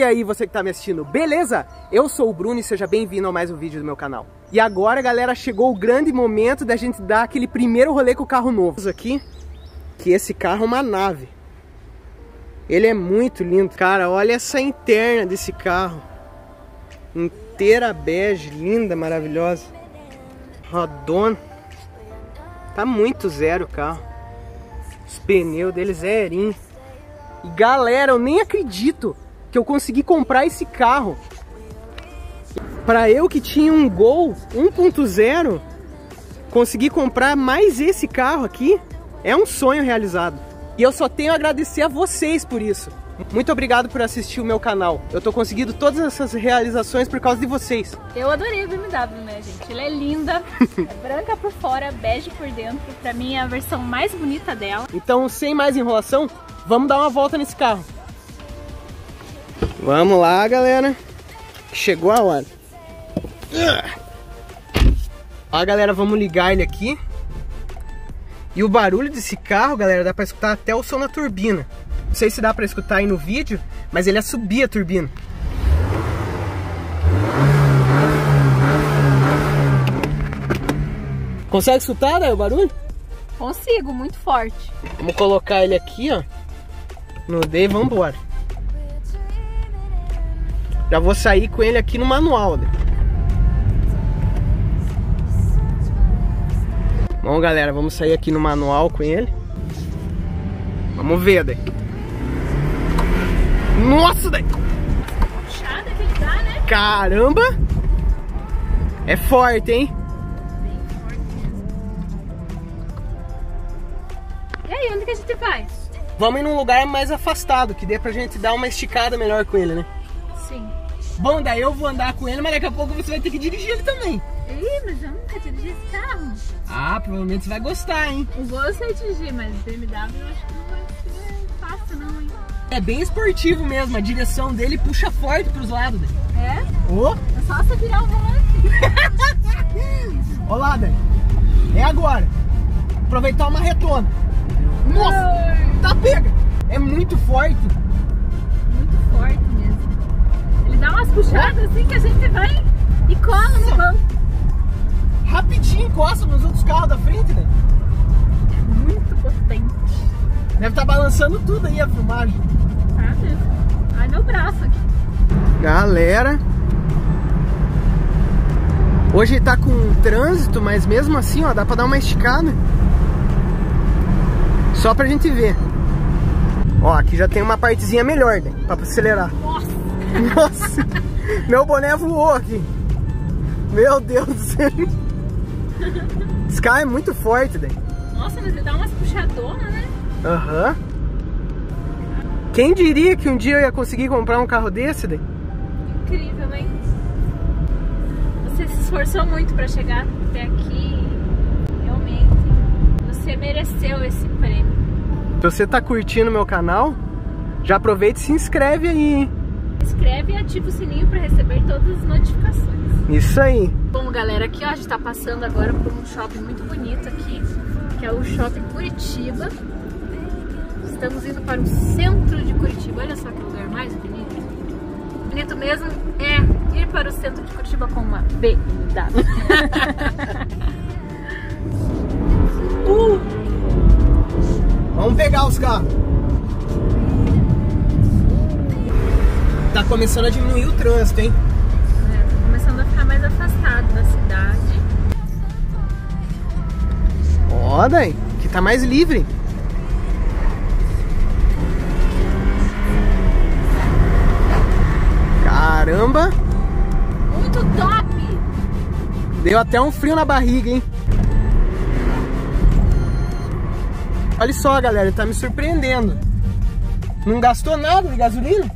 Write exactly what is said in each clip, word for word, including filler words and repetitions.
E aí, você que tá me assistindo, beleza? Eu sou o Bruno e seja bem-vindo a mais um vídeo do meu canal. E agora, galera, chegou o grande momento da gente dar aquele primeiro rolê com o carro novo aqui, que esse carro é uma nave. Ele é muito lindo, cara, olha essa interna desse carro, inteira bege, linda, maravilhosa, rodona, tá muito zero o carro, os pneus dele zerinho. E galera, eu nem acredito que eu consegui comprar esse carro. Pra eu que tinha um Gol um ponto zero, consegui comprar mais esse carro aqui, é um sonho realizado. E eu só tenho a agradecer a vocês por isso. Muito obrigado por assistir o meu canal. Eu tô conseguindo todas essas realizações por causa de vocês. Eu adorei o B M W, né, gente? Ela é linda, é branca por fora, bege por dentro. Pra mim é a versão mais bonita dela. Então, sem mais enrolação, vamos dar uma volta nesse carro. Vamos lá, galera. Chegou a hora. Ó, galera, vamos ligar ele aqui. E o barulho desse carro, galera, dá pra escutar até o som da turbina. Não sei se dá pra escutar aí no vídeo, mas ele ia subir a turbina. Consegue escutar, né, o barulho? Consigo, muito forte. Vamos colocar ele aqui, ó, no D e vambora. Já vou sair com ele aqui no manual, né? Bom, galera, vamos sair aqui no manual com ele. Vamos ver daí. Nossa, daí! Puxada que ele dá, né? Caramba! É forte, hein? Bem forte. E aí, onde que a gente vai? Vamos ir num lugar mais afastado, que dê pra gente dar uma esticada melhor com ele, né? Sim. Bom, daí eu vou andar com ele, mas daqui a pouco você vai ter que dirigir ele também. Ih, mas eu nunca dirigi esse carro. Ah, provavelmente você vai gostar, hein? O Gol eu sei dirigir, mas o B M W eu acho que não vai ser fácil, não, hein? É bem esportivo mesmo, a direção dele puxa forte pros lados, né? É? Oh. É só você virar o volante. Olá, Dani. É agora. Aproveitar uma retona. Nossa, Oi. Tá pega. É muito forte. Muito forte mesmo. Ele dá umas puxadas é. assim que a gente vai e cola Nossa. no banco. Rapidinho encosta nos outros carros da frente, né? É muito potente. Deve estar balançando tudo aí a filmagem. Ah, Deus. Ai, meu braço aqui. Galera, hoje tá com um trânsito, mas mesmo assim, ó, dá pra dar uma esticada. Só pra gente ver. Ó, aqui já tem uma partezinha melhor, né? Pra acelerar. Nossa! Nossa! Meu boné voou aqui. Meu Deus do céu. Esse carro é muito forte, daí. Nossa, mas ele dá umas puxadonas, né? Aham. Uhum. Quem diria que um dia eu ia conseguir comprar um carro desse, daí? Incrível, hein? Você se esforçou muito pra chegar até aqui. Realmente, você mereceu esse prêmio. Se você tá curtindo meu canal, já aproveita e se inscreve aí, hein? Se inscreve e ativa o sininho pra receber todas as notificações. Isso aí. Bom, galera, aqui ó, a gente tá passando agora por um shopping muito bonito aqui, que é o Shopping Curitiba. Estamos indo para o centro de Curitiba. Olha só que lugar mais bonito. Bonito mesmo é ir para o centro de Curitiba com uma B M W. uh! Vamos pegar os carros. Tá começando a diminuir o trânsito, hein? Começando a ficar mais afastado da cidade. Ó, daí, que tá mais livre. Caramba! Muito top! Deu até um frio na barriga, hein? Olha só, galera, ele tá me surpreendendo. Não gastou nada de gasolina?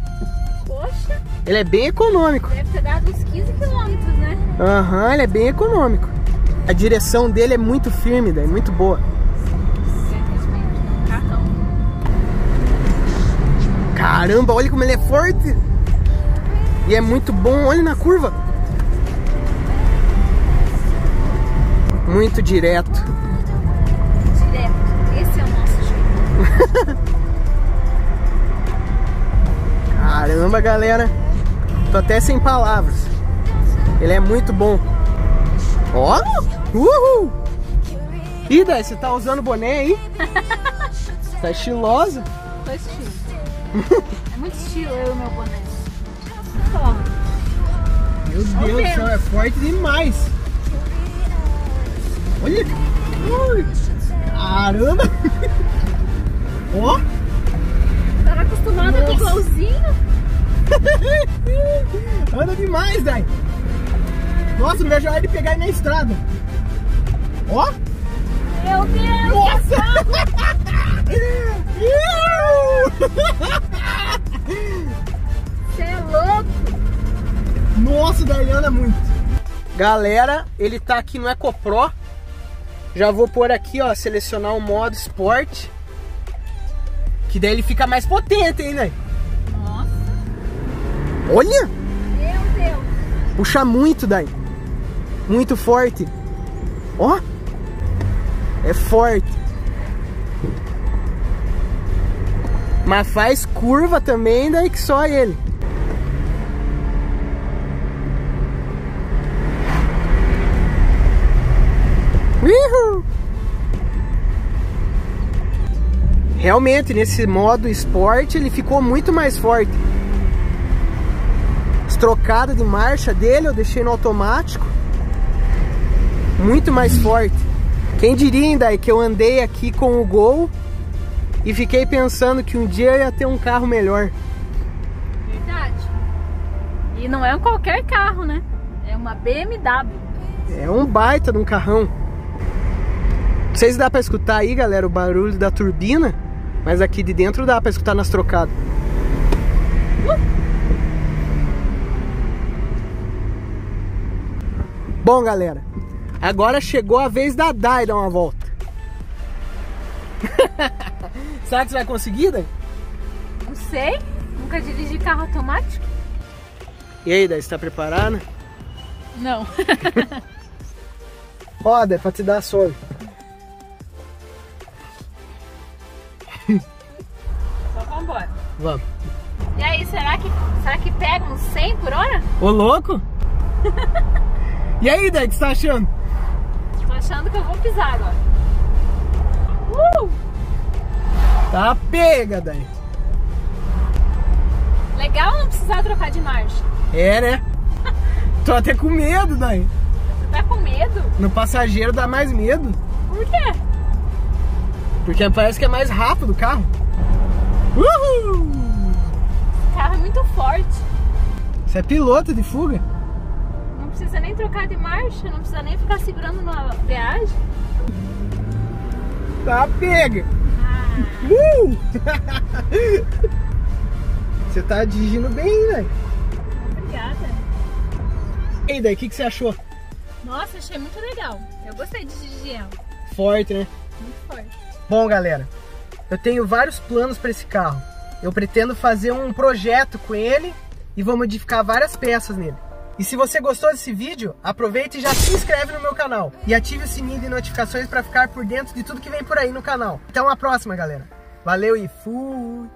Poxa! Ele é bem econômico. Deve ter dado uns quinze quilômetros, né? Aham, uhum, ele é bem econômico. A direção dele é muito firme, é muito boa. Caramba, olha como ele é forte. E é muito bom, olha na curva. Muito direto. Direto, esse é o nosso jeito. Caramba, galera, tô até sem palavras. Ele é muito bom. Ó, uhul. Ih, Dai, você tá usando boné aí? Tá estilosa? Tô estilo. É muito estilo eu e meu boné. Oh. Meu Deus, oh, Deus do céu, é forte demais. Olha. Ui. Caramba. Ó. Oh. Tava acostumada com o golzinho. Anda demais, Dai. Nossa, não vejo a hora de pegar aí na estrada. Ó. Meu Deus. Nossa. Você é louco. Nossa, Dai, anda muito. Galera, ele tá aqui no EcoPro. Já vou pôr aqui, ó, selecionar o modo Sport. Que daí ele fica mais potente, hein, né? Nossa. Olha! Meu Deus! Puxa muito, Dai. Muito forte. Ó. É forte. Mas faz curva também, Dai, que só ele. Uhul! Realmente, nesse modo esporte, ele ficou muito mais forte. As trocadas de marcha dele eu deixei no automático. Muito mais forte. Quem diria ainda que eu andei aqui com o Gol e fiquei pensando que um dia eu ia ter um carro melhor. Verdade. E não é qualquer carro, né? É uma B M W. É um baita de um carrão. Não sei se dá pra escutar aí, galera, o barulho da turbina. Mas aqui de dentro dá pra escutar nas trocadas. Uh! Bom, galera, agora chegou a vez da Dai dar uma volta. Será que você vai conseguir, Dai? Não sei, nunca dirigi carro automático. E aí, Dai, você tá preparada? Não. Ó, Dai, pra te dar a sorte. Vambora. Vamos. E aí, será que, será que pega uns cem por hora? Ô, louco! E aí, Dai, o que você tá achando? Tô achando que eu vou pisar agora. Uh! Tá pega, Dai. Legal não precisar trocar de marcha. É, né? Tô até com medo, Dai. Você tá com medo? No passageiro dá mais medo. Por quê? Porque parece que é mais rápido o carro. Uhul! Esse carro é muito forte. Você é piloto de fuga? Não precisa nem trocar de marcha, não precisa nem ficar segurando na viagem. Tá pega! Ah. Uh! Você tá dirigindo bem, né? Obrigada. E aí, Dai, o que, que você achou? Nossa, achei muito legal. Eu gostei de dirigir ela. Forte, né? Muito forte. Bom, galera, eu tenho vários planos para esse carro. Eu pretendo fazer um projeto com ele e vou modificar várias peças nele. E se você gostou desse vídeo, aproveita e já se inscreve no meu canal. E ative o sininho de notificações para ficar por dentro de tudo que vem por aí no canal. Até uma próxima, galera. Valeu e fui!